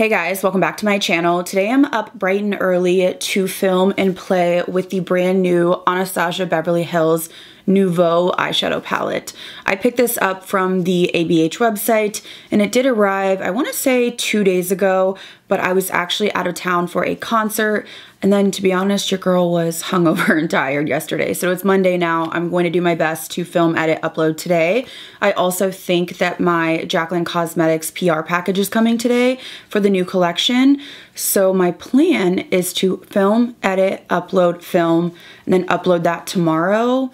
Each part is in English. Hey guys, welcome back to my channel. Today I'm up bright and early to film and play with the brand new Anastasia Beverly Hills Nouveau eyeshadow palette. I picked this up from the ABH website and it did arrive, I want to say 2 days ago, but I was actually out of town for a concert. And then to be honest, your girl was hungover and tired yesterday. So it's Monday now. I'm going to do my best to film, edit, upload today. I also think that my Jaclyn Cosmetics PR package is coming today for the new collection. So my plan is to film, edit, upload, film, and then upload that tomorrow.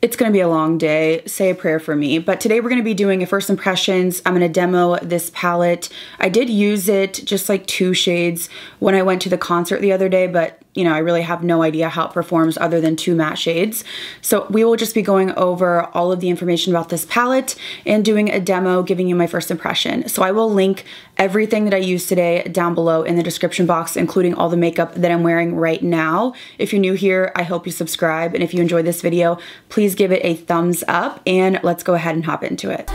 It's gonna be a long day, say a prayer for me. But today we're gonna be doing a first impressions. I'm gonna demo this palette. I did use it just like two shades when I went to the concert the other day, but you know, I really have no idea how it performs other than two matte shades. So we will just be going over all of the information about this palette and doing a demo, giving you my first impression. So I will link everything that I used today down below in the description box, including all the makeup that I'm wearing right now. If you're new here, I hope you subscribe. And if you enjoyed this video, please give it a thumbs up and let's go ahead and hop into it.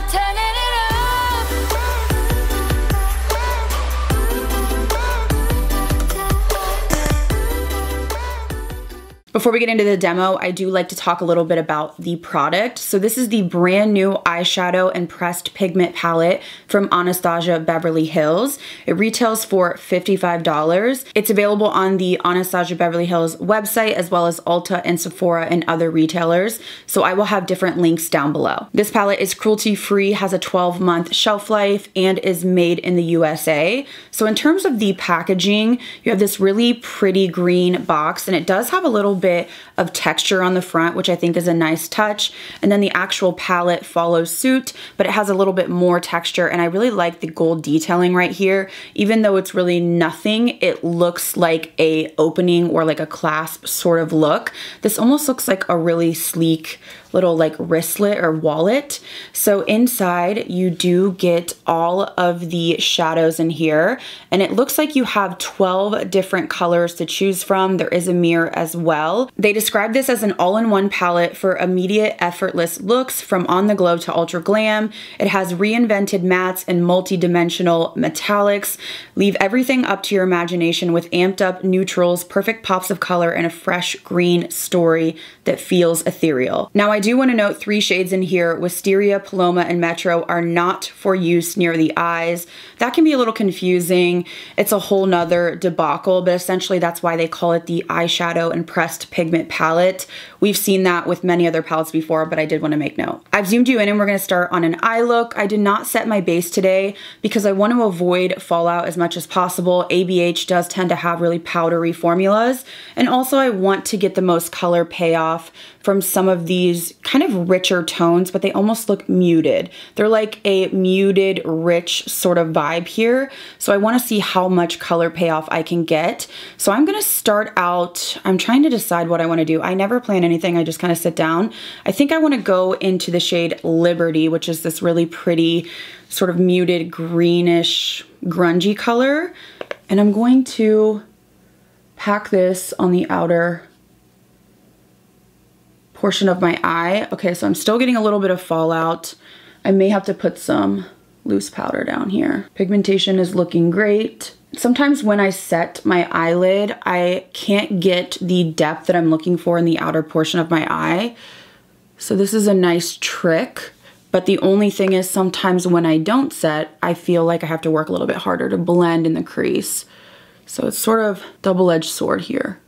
Before we get into the demo, I do like to talk a little bit about the product. So this is the brand new eyeshadow and pressed pigment palette from Anastasia Beverly Hills. It retails for $55. It's available on the Anastasia Beverly Hills website as well as Ulta and Sephora and other retailers. So I will have different links down below. This palette is cruelty-free, has a 12-month shelf life, and is made in the USA. So in terms of the packaging, you have this really pretty green box, and it does have a little bit of texture on the front, which I think is a nice touch. And then the actual palette follows suit, but it has a little bit more texture. And I really like the gold detailing right here. Even though it's really nothing, it looks like a opening or like a clasp sort of look. This almost looks like a really sleek little like wristlet or wallet. So inside you do get all of the shadows in here, and it looks like you have 12 different colors to choose from. There is a mirror as well. They describe this as an all-in-one palette for immediate effortless looks from on the glow to ultra glam. It has reinvented mattes and multi-dimensional metallics. Leave everything up to your imagination with amped up neutrals, perfect pops of color, and a fresh green story that feels ethereal. Now I do want to note three shades in here, Wisteria, Paloma, and Metro, are not for use near the eyes. That can be a little confusing. It's a whole nother debacle, but essentially that's why they call it the eyeshadow and pressed pigment palette. We've seen that with many other palettes before, but I did want to make note. I've zoomed you in and we're going to start on an eye look. I did not set my base today because I want to avoid fallout as much as possible. ABH does tend to have really powdery formulas. And also I want to get the most color payoff from some of these kind of richer tones, but they almost look muted. They're like a muted, rich sort of vibe here. So I wanna see how much color payoff I can get. So I'm gonna start out, I'm trying to decide what I wanna do. I never plan anything, I just kinda sit down. I think I wanna go into the shade Liberty, which is this really pretty sort of muted, greenish, grungy color. And I'm going to pack this on the outer portion of my eye. Okay, so I'm still getting a little bit of fallout. I may have to put some loose powder down here. Pigmentation is looking great. Sometimes when I set my eyelid, I can't get the depth that I'm looking for in the outer portion of my eye. So this is a nice trick, but the only thing is sometimes when I don't set, I feel like I have to work a little bit harder to blend in the crease. So it's sort of double-edged sword here.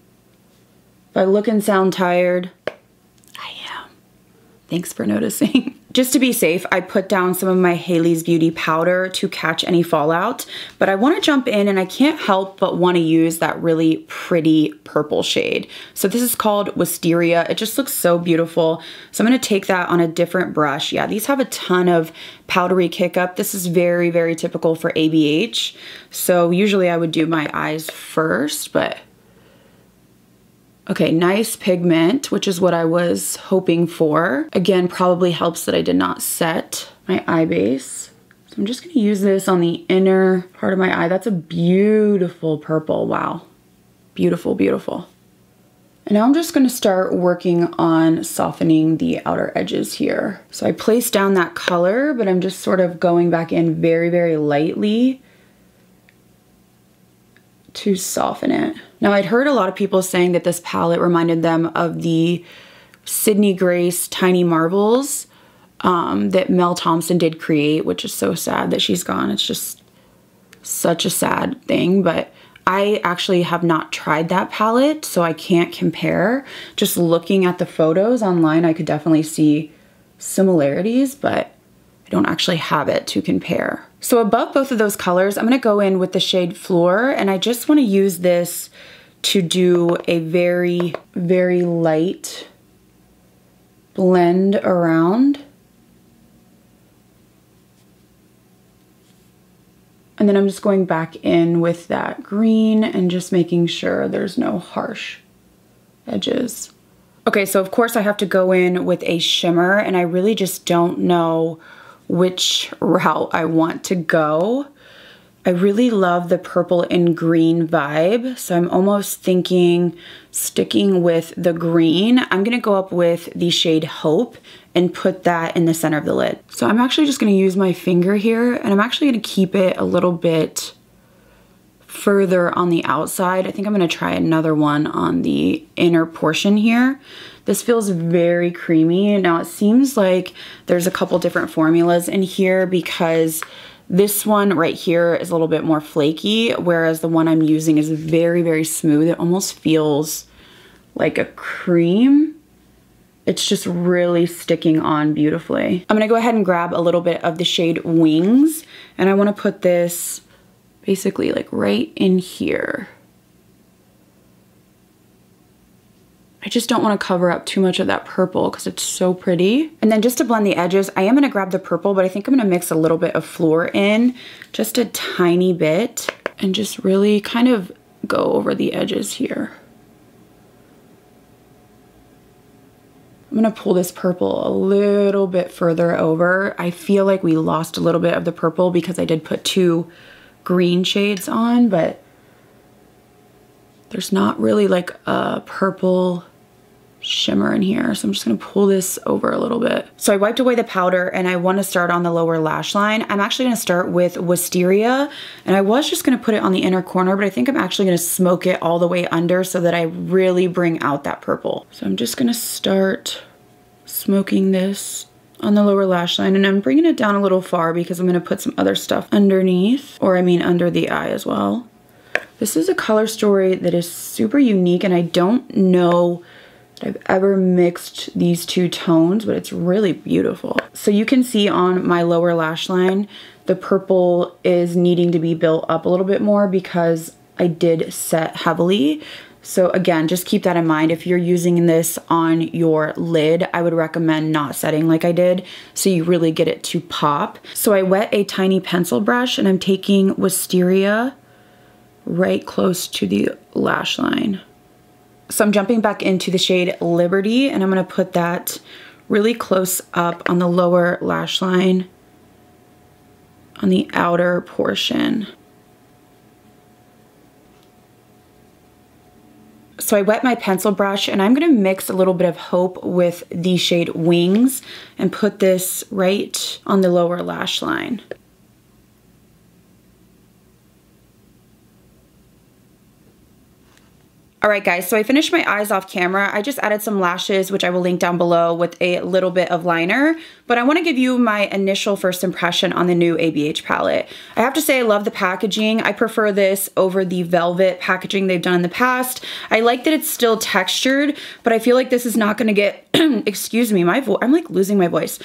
If I look and sound tired, thanks for noticing. Just to be safe, I put down some of my Haley's Beauty powder to catch any fallout, but I wanna jump in and I can't help but wanna use that really pretty purple shade. So this is called Wisteria. It just looks so beautiful. So I'm gonna take that on a different brush. Yeah, these have a ton of powdery kick up. This is very, very typical for ABH. So usually I would do my eyes first, but okay, nice pigment, which is what I was hoping for. Again, probably helps that I did not set my eye base. So I'm just gonna use this on the inner part of my eye. That's a beautiful purple, wow. Beautiful, beautiful. And now I'm just gonna start working on softening the outer edges here. So I placed down that color, but I'm just sort of going back in very, very lightly to soften it. Now, I'd heard a lot of people saying that this palette reminded them of the Sydney Grace Tiny Marbles that Mel Thompson did create, which is so sad that she's gone. It's just such a sad thing, but I actually have not tried that palette, so I can't compare. Just looking at the photos online, I could definitely see similarities, but I don't actually have it to compare. So above both of those colors, I'm gonna go in with the shade Floor, and I just wanna use this to do a very, very light blend around. And then I'm just going back in with that green and just making sure there's no harsh edges. Okay, so of course I have to go in with a shimmer, and I really just don't know which route I want to go. I really love the purple and green vibe, so I'm almost thinking sticking with the green. I'm gonna go up with the shade Hope and put that in the center of the lid. So I'm actually just gonna use my finger here, and I'm actually gonna keep it a little bit further on the outside. I think I'm gonna try another one on the inner portion here. This feels very creamy. Now it seems like there's a couple different formulas in here because this one right here is a little bit more flaky, whereas the one I'm using is very, very smooth. It almost feels like a cream. It's just really sticking on beautifully. I'm gonna go ahead and grab a little bit of the shade Wings, and I wanna put this basically like right in here. I just don't want to cover up too much of that purple because it's so pretty. And then just to blend the edges, I am going to grab the purple, but I think I'm going to mix a little bit of Floor in, just a tiny bit, and just really kind of go over the edges here. I'm going to pull this purple a little bit further over. I feel like we lost a little bit of the purple because I did put two green shades on, but there's not really like a purple shimmer in here, so I'm just gonna pull this over a little bit. So I wiped away the powder, and I wanna start on the lower lash line. I'm actually gonna start with Wisteria, and I was just gonna put it on the inner corner, but I think I'm actually gonna smoke it all the way under so that I really bring out that purple. So I'm just gonna start smoking this on the lower lash line, and I'm bringing it down a little far because I'm gonna put some other stuff underneath, or I mean under the eye as well. This is a color story that is super unique, and I don't know that I've ever mixed these two tones, but it's really beautiful. So you can see on my lower lash line, the purple is needing to be built up a little bit more because I did set heavily. So again, just keep that in mind. If you're using this on your lid, I would recommend not setting like I did so you really get it to pop. So I wet a tiny pencil brush, and I'm taking Wisteria right close to the lash line. So I'm jumping back into the shade Liberty, and I'm gonna put that really close up on the lower lash line on the outer portion. So I wet my pencil brush, and I'm gonna mix a little bit of Hope with the shade Wings and put this right on the lower lash line. All right, guys, so I finished my eyes off camera. I just added some lashes, which I will link down below, with a little bit of liner, but I wanna give you my initial first impression on the new ABH palette. I have to say I love the packaging. I prefer this over the velvet packaging they've done in the past. I like that it's still textured, but I feel like this is not gonna get, excuse me, I'm like losing my voice.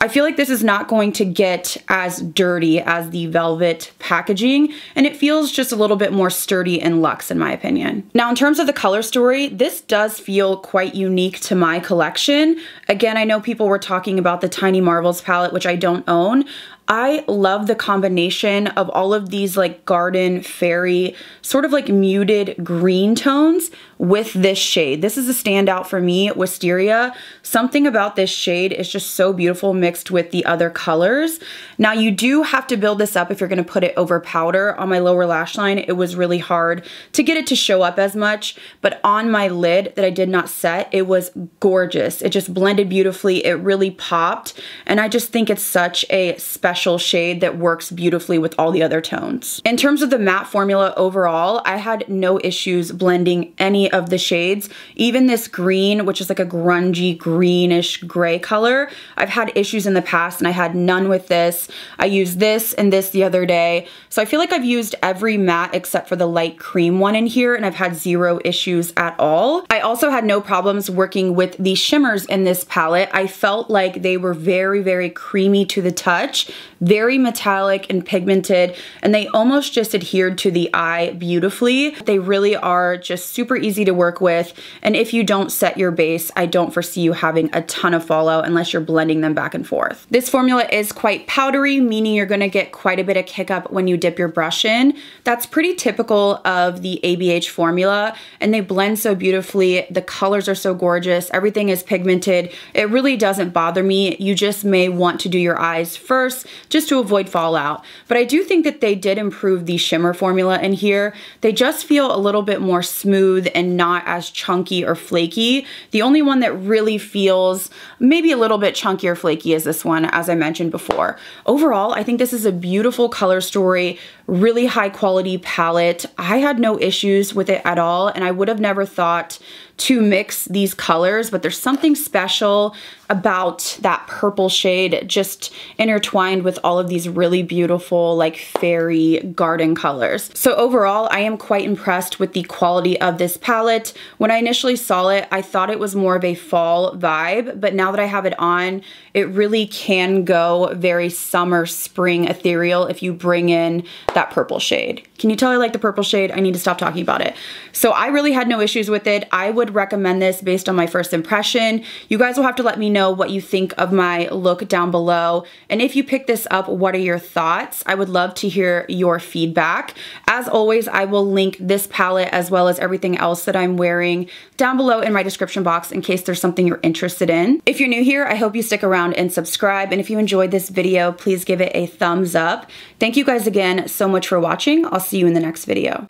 I feel like this is not going to get as dirty as the velvet packaging, and it feels just a little bit more sturdy and luxe in my opinion. Now, in terms of the color story, this does feel quite unique to my collection. Again, I know people were talking about the Tiny Marbles palette, which I don't own. I love the combination of all of these like garden fairy, sort of like muted green tones with this shade. This is a standout for me, Wisteria. Something about this shade is just so beautiful mixed with the other colors. Now, you do have to build this up if you're gonna put it over powder. On my lower lash line, it was really hard to get it to show up as much, but on my lid that I did not set, it was gorgeous. It just blended beautifully, it really popped, and I just think it's such a special special shade that works beautifully with all the other tones. In terms of the matte formula overall, I had no issues blending any of the shades. Even this green, which is like a grungy greenish gray color, I've had issues in the past and I had none with this. I used this and this the other day. So I feel like I've used every matte except for the light cream one in here, and I've had zero issues at all. I also had no problems working with the shimmers in this palette. I felt like they were very creamy to the touch, very metallic and pigmented, and they almost just adhered to the eye beautifully. They really are just super easy to work with, and if you don't set your base, I don't foresee you having a ton of fallout unless you're blending them back and forth. This formula is quite powdery, meaning you're gonna get quite a bit of kick up when you dip your brush in. That's pretty typical of the ABH formula, and they blend so beautifully. The colors are so gorgeous. Everything is pigmented. It really doesn't bother me. You just may want to do your eyes first just to avoid fallout. But I do think that they did improve the shimmer formula in here. They just feel a little bit more smooth and not as chunky or flaky. The only one that really feels maybe a little bit chunky or flaky is this one, as I mentioned before. Overall, I think this is a beautiful color story, really high quality palette. I had no issues with it at all, and I would have never thought to mix these colors, but there's something special about that purple shade just intertwined with all of these really beautiful like fairy garden colors. So overall, I am quite impressed with the quality of this palette. When I initially saw it, I thought it was more of a fall vibe, but now that I have it on, it really can go very summer, spring ethereal if you bring in that purple shade. Can you tell I like the purple shade? I need to stop talking about it. So I really had no issues with it. I would recommend this based on my first impression. You guys will have to let me know what you think of my look down below. And if you pick this up, what are your thoughts? I would love to hear your feedback. As always, I will link this palette as well as everything else that I'm wearing down below in my description box in case there's something you're interested in. If you're new here, I hope you stick around and subscribe. And if you enjoyed this video, please give it a thumbs up. Thank you guys again so much for watching. I'll see you in the next video.